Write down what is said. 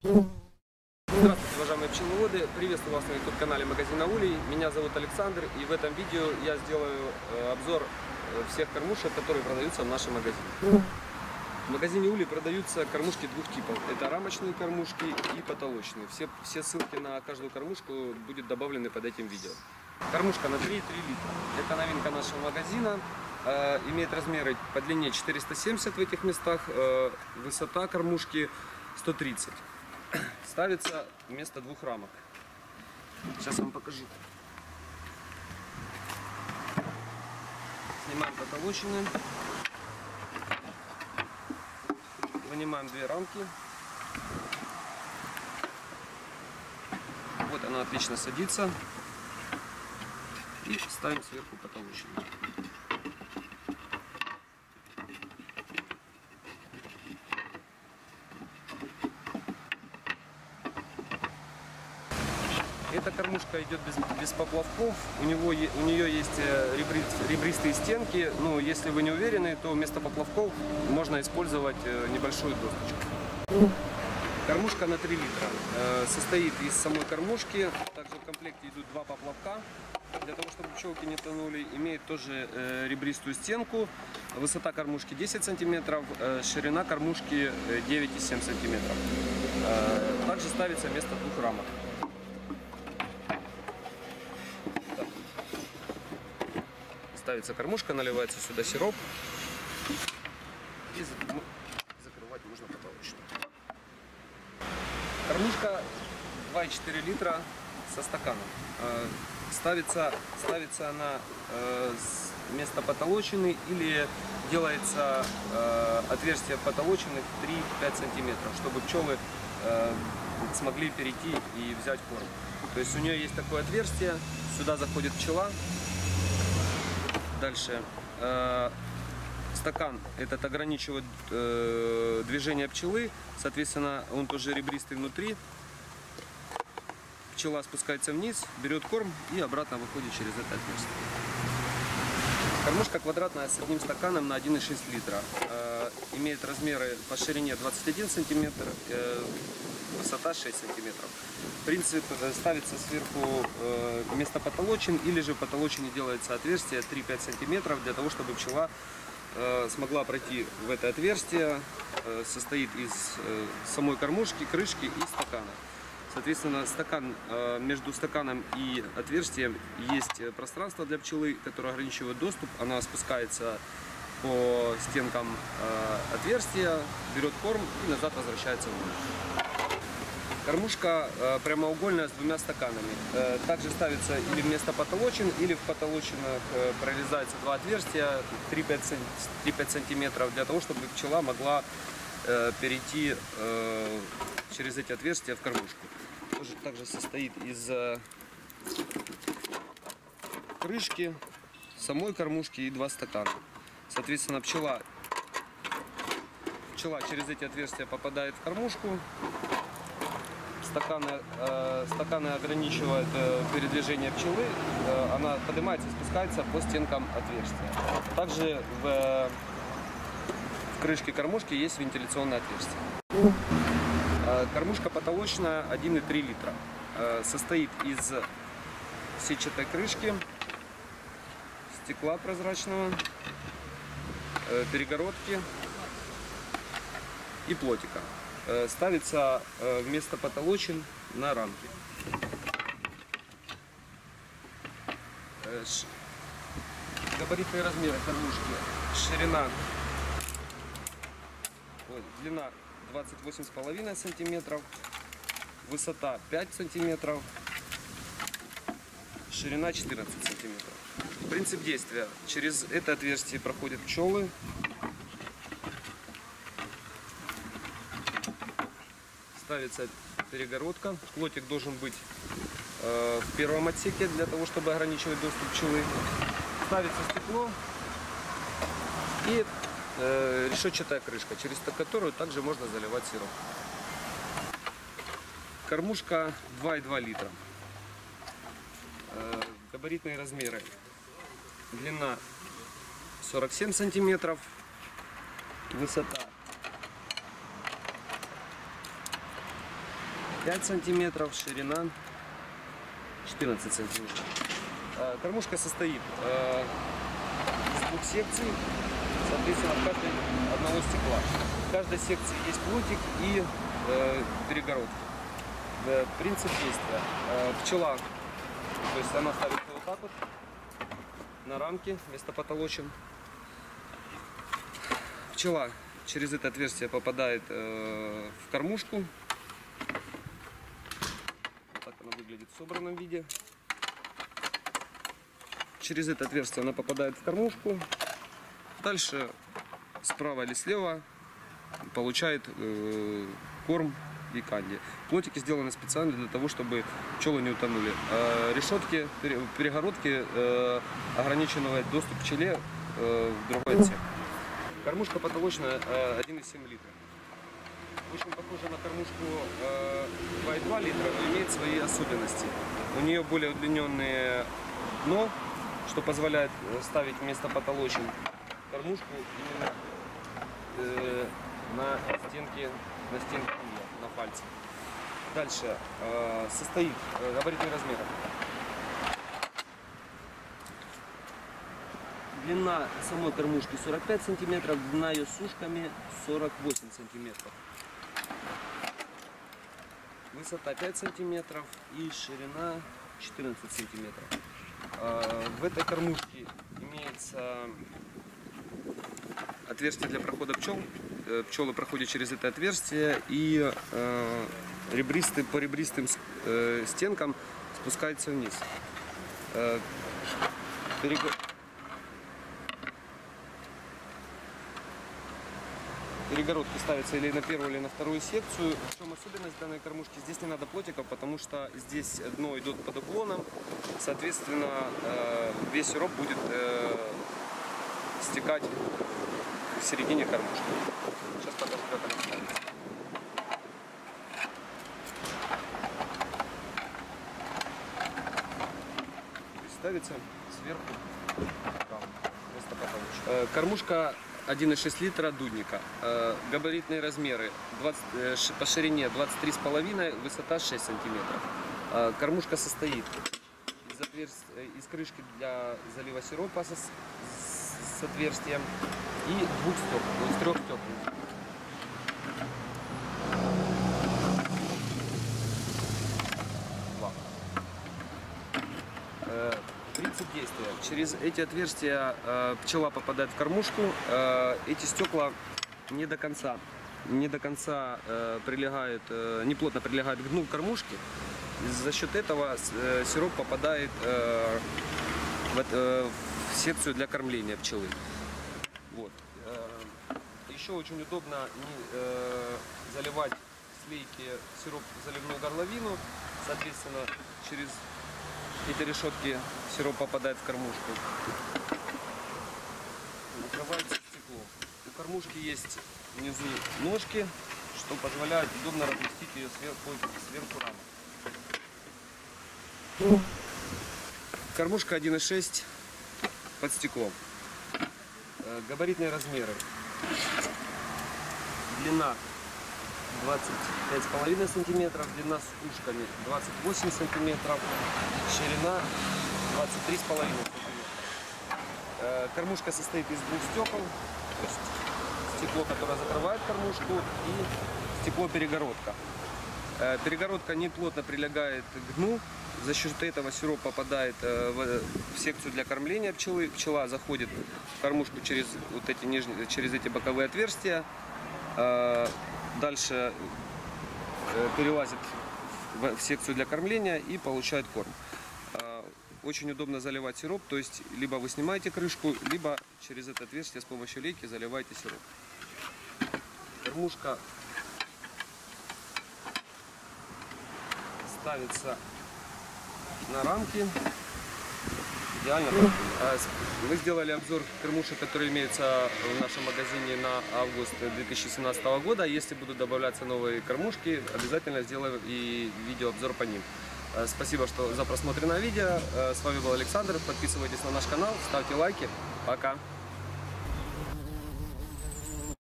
Здравствуйте, уважаемые пчеловоды! Приветствую вас на YouTube-канале магазина Улей. Меня зовут Александр, и в этом видео я сделаю обзор всех кормушек, которые продаются в нашем магазине. В магазине Улей продаются кормушки двух типов. Это рамочные кормушки и потолочные. Все ссылки на каждую кормушку будут добавлены под этим видео. Кормушка на 3,3 литра. Это новинка нашего магазина. Имеет размеры по длине 470 в этих местах. Высота кормушки 130. Ставится вместо двух рамок. Сейчас вам покажу. Снимаем потолочные. Вынимаем две рамки. Вот она отлично садится. И ставим сверху потолочную. Эта кормушка идет без поплавков, у нее есть ребристые стенки, но если вы не уверены, то вместо поплавков можно использовать небольшую досточку. Кормушка на 3 литра состоит из самой кормушки, также в комплекте идут два поплавка, для того, чтобы пчелки не тонули, имеет тоже ребристую стенку, высота кормушки 10 см, ширина кормушки 9,7 см. Также ставится вместо двух рамок. Ставится кормушка, наливается сюда сироп и закрывать можно потолочно. Кормушка 2,4 литра со стаканом. Ставится она вместо потолочной или делается отверстие потолочных 3-5 сантиметров, чтобы пчелы смогли перейти и взять корм. То есть у нее есть такое отверстие, сюда заходит пчела. Дальше стакан этот ограничивает движение пчелы, соответственно, он тоже ребристый внутри. Пчела спускается вниз, берет корм и обратно выходит через это отверстие. Кормушка квадратная с одним стаканом на 1,6 литра. Имеет размеры по ширине 21 см, высота 6 см. Принцип: ставится сверху вместо потолочин или же в потолочине делается отверстие 3-5 см для того, чтобы пчела смогла пройти в это отверстие. Состоит из самой кормушки, крышки и стакана. Соответственно, между стаканом и отверстием есть пространство для пчелы, которое ограничивает доступ. Она спускается по стенкам отверстия, берет корм и назад возвращается внутрь. Кормушка прямоугольная с двумя стаканами. Также ставится или вместо потолочин, или в потолочинах прорезается два отверстия 3-5 сантиметров для того, чтобы пчела могла перейти через эти отверстия в кормушку. Тоже также состоит из крышки, самой кормушки и два стакана. Соответственно, пчела через эти отверстия попадает в кормушку. Стаканы ограничивают передвижение пчелы. Она поднимается и спускается по стенкам отверстия. Также в крышке кормушки есть вентиляционное отверстие. Кормушка потолочная 1,3 литра. Состоит из сетчатой крышки, стекла прозрачного, перегородки и плотика. Ставится вместо потолочин на рамки. Габаритные размеры кормушки. Ширина, длина 28,5 см, высота 5 см, ширина 14 см. Принцип действия: через это отверстие проходят пчелы. Ставится перегородка. Плотик должен быть в первом отсеке для того, чтобы ограничивать доступ пчелы. Ставится стекло и решетчатая крышка, через которую также можно заливать сироп. Кормушка 2,2 литра. Габаритные размеры. Длина 47 сантиметров, высота 5 сантиметров, ширина 14 сантиметров. Кормушка состоит из двух секций, соответственно, в каждой одного стекла. В каждой секции есть плотик и перегородка. Принцип действия. Пчела, то есть она ставится вот так вот на рамке вместо потолочен. Пчела через это отверстие попадает в кормушку. Вот так она выглядит в собранном виде. Через это отверстие она попадает в кормушку. Дальше справа или слева получает корм и канди. Плотики сделаны специально для того, чтобы пчелы не утонули. Решетки, перегородки ограничивают доступ пчеле в другой отсек. Кормушка потолочная 1,7 литра. Очень похожа на кормушку 2,2 литра, но имеет свои особенности. У нее более удлиненное дно, что позволяет ставить вместо потолочен кормушку именно на стенке, на пальце. Дальше состоит габаритный размер. Длина самой кормушки 45 сантиметров, длина ее сушками 48 сантиметров. Высота 5 сантиметров и ширина 14 сантиметров. В этой кормушке имеется отверстие для прохода пчел. Пчелы проходят через это отверстие, и по ребристым стенкам спускаются вниз. Перегородки ставятся или на первую, или на вторую секцию. В чем особенность данной кормушки? Здесь не надо плотиков, потому что здесь дно идет под уклоном. Соответственно, весь сироп будет стекать в середине кормушки. Сейчас покажу, как она ставится. Ставится сверху. Кормушка 1,6 литра Дудника. Габаритные размеры 20, по ширине 23,5, высота 6 сантиметров. Кормушка состоит из крышки для залива сиропа с отверстием и двух стекол, из трех стекол. Принцип действия. Через эти отверстия пчела попадает в кормушку. Эти стекла не до конца прилегают, неплотно прилегают к дну кормушки. За счет этого сироп попадает в секцию для кормления пчелы. Вот. Еще очень удобно заливать с лейки сироп в заливную горловину. Соответственно, через эти решетки сироп попадает в кормушку. Накрывается стекло. У кормушки есть внизу ножки, что позволяет удобно разместить ее сверху рамы. Кормушка 1,6 под стеклом. Габаритные размеры. Длина 25,5 сантиметров, длина с ушками 28 сантиметров, ширина 23,5 сантиметров. Кормушка состоит из двух стекол, то есть стекло, которое закрывает кормушку, и стекло-перегородка. Перегородка неплотно прилегает к дну, за счет этого сироп попадает в секцию для кормления пчелы. Пчела заходит в кормушку через вот эти нижние, через эти боковые отверстия. Дальше перелазит в секцию для кормления и получает корм. Очень удобно заливать сироп, то есть либо вы снимаете крышку, либо через это отверстие с помощью лейки заливаете сироп. Кормушка ставится на рамки. Идеально. Мы сделали обзор кормушек, которые имеются в нашем магазине на август 2017 года. Если будут добавляться новые кормушки, обязательно сделаю и видеообзор по ним. Спасибо за просмотренное видео. С вами был Александр. Подписывайтесь на наш канал, ставьте лайки. Пока!